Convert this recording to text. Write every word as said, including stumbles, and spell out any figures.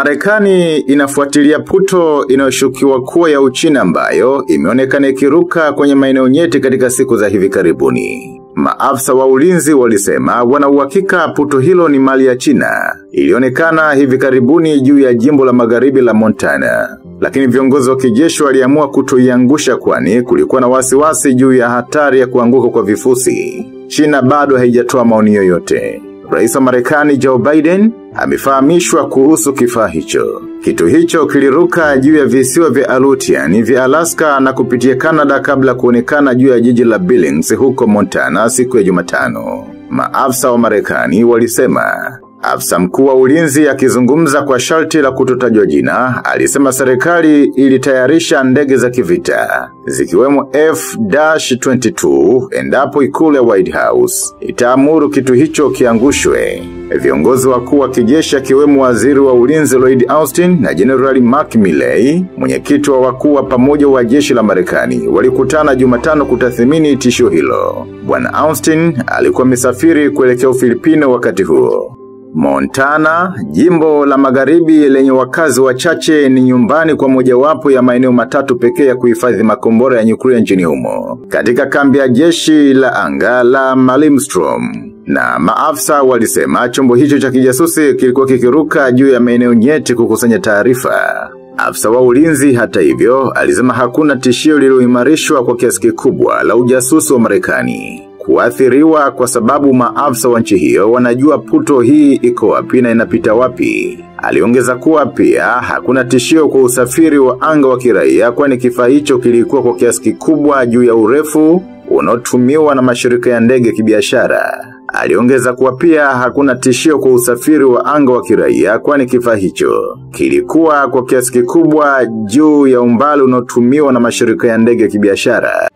Marekani inafuatilia puto inayoshukiwa kuwa ya Uchina ambayo imeonekana ikiruka kwenye maeneo nyeti katika siku za hivi karibuni. Maafisa wa ulinzi walisema wana uhakika puto hilo ni mali ya China. Ilionekana hivi karibuni juu ya jimbo la magharibi la Montana. Lakini viongozi wa kijeshi waliamua kutoiangusha kwani kulikuwa na wasiwasi juu ya hatari ya kuanguka kwa vifusi. China bado haijatoa maoni yoyote. Rais wa Marekani Joe Biden amefahamishwa kuhusu kifaa hicho. Kitu hicho kiliruka juu ya visiwa vya Alutian vya Alaska na kupitia Kanada kabla kuonekana juu ya jiji la Billings huko Montana siku ya Jumatano. Maafisa wa Marekani walisema. Afisa mkuu wa ulinzi akizungumza kwa sharti la kutotajwa jina alisema serikali ilitayarisha ndege za kivita zikiwemo F twenty-two endapo ikulu ya White House itaamuru kitu hicho kiangushwe. Viongozi wakuu wa kijeshi akiwemo waziri wa ulinzi Lloyd Austin na General Mark Milley, mwenyekiti wa wakuu wa pamoja wa jeshi la Marekani, walikutana Jumatano kutathmini tishio hilo. Bwana Austin alikuwa amesafiri kuelekea Filipina wakati huo. Montana, jimbo la magharibi lenye wakazi wachache, ni nyumbani kwa mojawapo ya maeneo matatu pekee ya kuhifadhi makombora ya nyuklia nchini humo, katika kambi ya jeshi la anga la Malmstrom. Na maafisa walisema chombo hicho cha kijasusi kilikuwa kikiruka juu ya maeneo nyeti kukusanya taarifa. Afisa wa ulinzi hata hivyo alisema hakuna tishio lililoimarishwa kwa kiasi kikubwa la ujasusi wa Marekani kuathiriwa kwa sababu maafisa wa nchi hiyo wanajua puto hii iko wapi na inapita wapi. Aliongeza kuwa pia hakuna tishio kwa usafiri wa anga wa kiraia kwani kifaa hicho kilikuwa kwa kiasi kikubwa juu ya urefu unaotumiwa na mashirika ya ndege kibiashara. Aliongeza kuwa pia hakuna tishio kwa usafiri wa anga wa kiraia kwani kifaa hicho kilikuwa kwa kiasi kikubwa juu ya umbali unaotumiwa na mashirika ya ndege kibiashara.